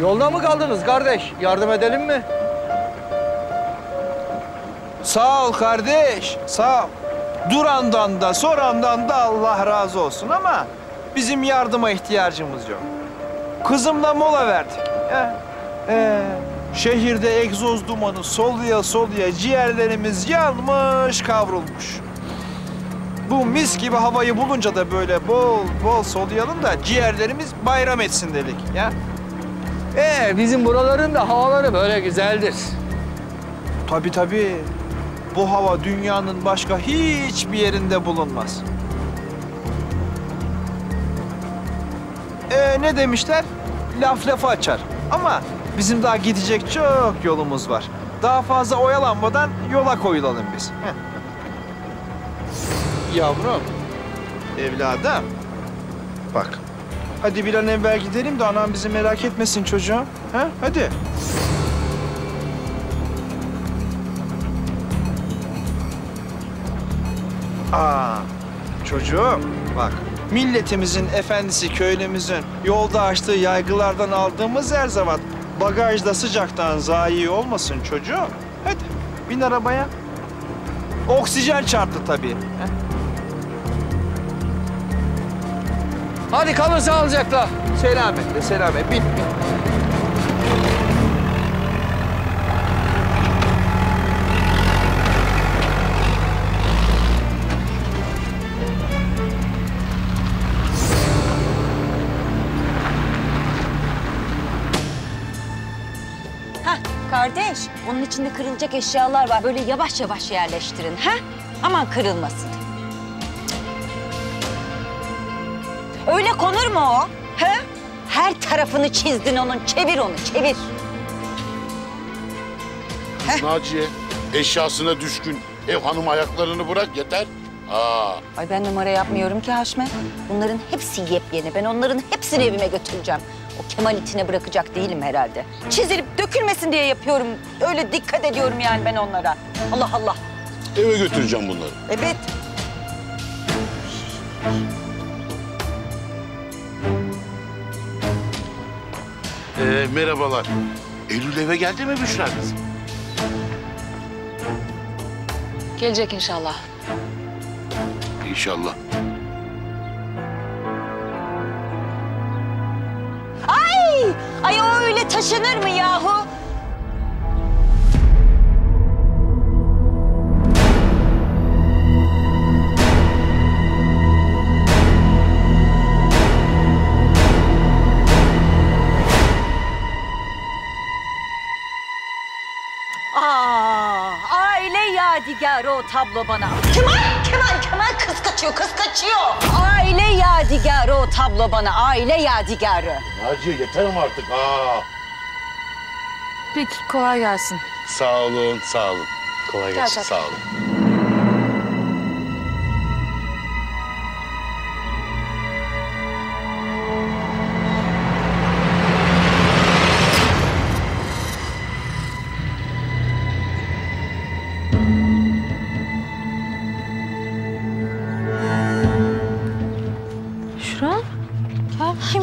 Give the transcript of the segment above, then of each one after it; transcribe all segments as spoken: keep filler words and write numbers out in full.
Yolda mı kaldınız kardeş? Yardım edelim mi? Sağ ol kardeş, sağ ol. Durandan da sorandan da Allah razı olsun ama bizim yardıma ihtiyacımız yok. Kızımla mola verdik. He? Ee, şehirde egzoz dumanı soluya soluya ciğerlerimiz yanmış, kavrulmuş. Bu mis gibi havayı bulunca da böyle bol bol soluyalım da ciğerlerimiz bayram etsin dedik ya. Ee, bizim buraların da havaları böyle güzeldir. Tabii tabii. Bu hava dünyanın başka hiçbir yerinde bulunmaz. Ee, ne demişler? Laf lafı açar. Ama bizim daha gidecek çok yolumuz var. Daha fazla oyalanmadan yola koyulalım biz. Heh. Yavrum, evladım. Bak, hadi bir an evvel gidelim de anam bizi merak etmesin çocuğum. Ha? Hadi. Aa, çocuğum bak, milletimizin efendisi, köylümüzün yolda açtığı yaygılardan aldığımız zerzevat bagajda sıcaktan zayi olmasın çocuğum. Hadi bin arabaya. Oksijen çarptı tabii. Heh. Hadi kalın sağlıcakla. Selametle, selametle. Bin, bin. Kardeş, onun içinde kırılacak eşyalar var. Böyle yavaş yavaş yerleştirin, ha? Aman kırılmasın. Öyle konur mu o, ha? Her tarafını çizdin onun, çevir onu, çevir. Ha? Naciye, eşyasına düşkün. Ev hanım ayaklarını bırak, yeter. Aa. Ay ben numara yapmıyorum ki Haşmet. Bunların hepsi yepyeni. Ben onların hepsini evime götüreceğim. O Kemal itine bırakacak değilim herhalde. Çizilip dökülmesin diye yapıyorum. Öyle dikkat ediyorum yani ben onlara. Allah Allah. Eve götüreceğim bunları. Evet. Ee, merhabalar. Eylül eve geldi mi Büşra kızım? Gelecek inşallah. İnşallah. Ay! Ay o öyle taşınır mı yahu? Aa, aile yadigarı o tablo bana. Kemal! Kemal, Kemal kız kaçıyor, kız kaçıyor. Aile yadigarı o tablo bana, aile yadigarı. Naciye yeter mi artık? Aa. Peki, kolay gelsin. Sağ olun, sağ olun. Kolay gelsin, gel, sağ olun.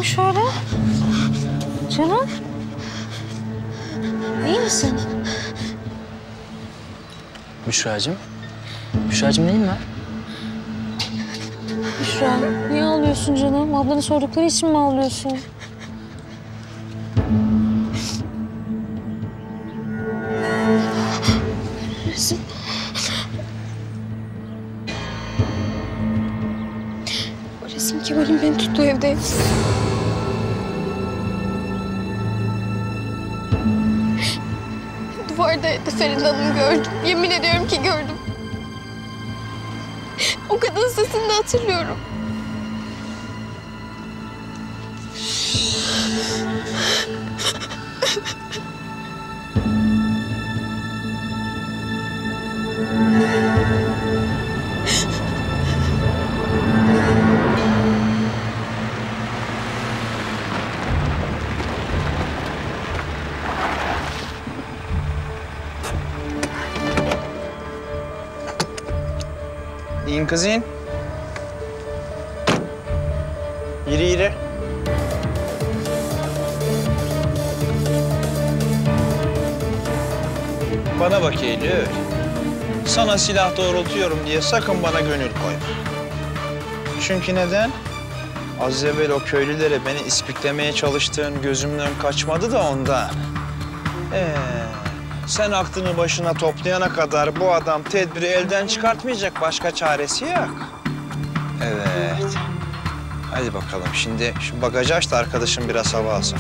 Şöyle. Canım. İyi misin? Büşra'cığım. Büşra'cığım neyim var? Büşra, niye ağlıyorsun canım? Ablanın sordukları için mi ağlıyorsun? Neresin? O resim Kemal'in beni tuttuğu evde. Duvardaydı, Selin Hanım'ı gördüm. Yemin ediyorum ki gördüm. O kadın sesini de hatırlıyorum. Kızın. Yürü yürü. Bana bak Eylül. Sana silah doğrultuyorum diye sakın bana gönül koyma. Çünkü neden? Az evvel o köylülere beni ispiklemeye çalıştığın gözümden kaçmadı da ondan. Ee, sen aklını başına toplayana kadar bu adam tedbiri elden çıkartmayacak. Başka çaresi yok. Evet. Hadi bakalım şimdi şu bagajı aç da arkadaşım biraz hava alsın.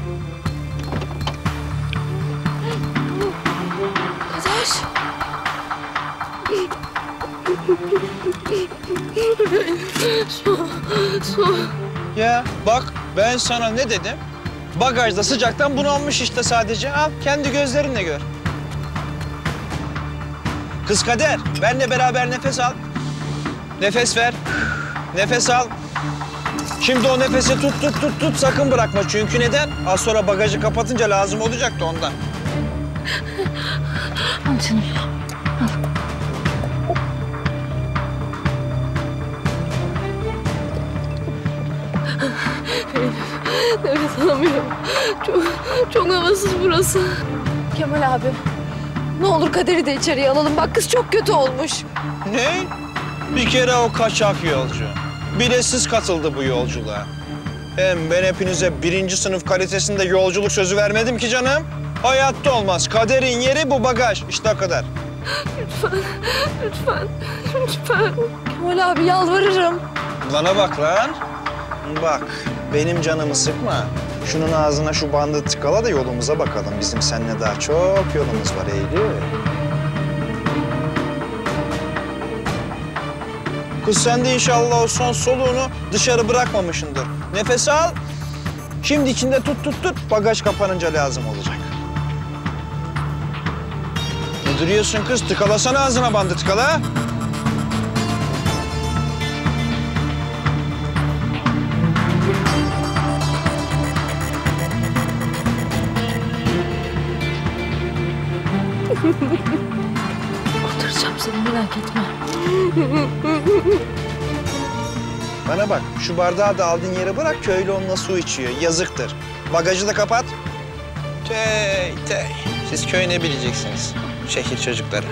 Ya bak ben sana ne dedim? Bagajda sıcaktan bunalmış işte sadece. Al kendi gözlerinle gör. Kız Kader, benle beraber nefes al. Nefes ver. Nefes al. Şimdi o nefesi tut tut tut tut sakın bırakma. Çünkü neden? Az sonra bagajı kapatınca lazım olacaktı ondan. Al canım. Al. Nefes alamıyorum. Çok, çok havasız burası. Kemal abi, ne olur Kader'i de içeriye alalım. Bak kız çok kötü olmuş. Ne? Bir kere o kaçak yolcu. Bir de siz katıldı bu yolculuğa. Hem ben hepinize birinci sınıf kalitesinde yolculuk sözü vermedim ki canım. Hayatta olmaz. Kader'in yeri bu bagaj. İşte o kadar. Lütfen, lütfen, lütfen. Kemal abi yalvarırım. Bana bak lan. Bak, benim canımı sıkma. Şunun ağzına şu bandı tıkala da yolumuza bakalım. Bizim seninle daha çok yolumuz var Eylül. Kız sen de inşallah o son soluğunu dışarı bırakmamışsındır. Nefes al. Şimdi içinde tut tut tut. Bagaj kapanınca lazım olacak. Ne duruyorsun kız? Tıkalasana ağzına bandı tıkala. Oturacağım seni merak etme. Bana bak şu bardağı da aldığın yere bırak köylü onunla su içiyor yazıktır. Bagajı da kapat. Tey tey. Siz köy ne bileceksiniz şehir çocukları.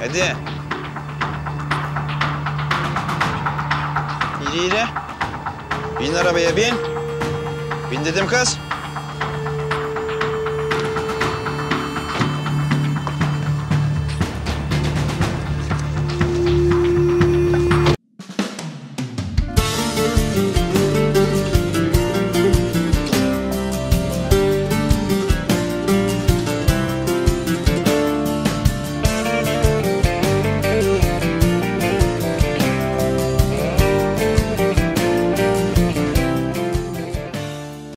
Hadi. Yürü yürü. Bin arabaya bin. Bin dedim kız.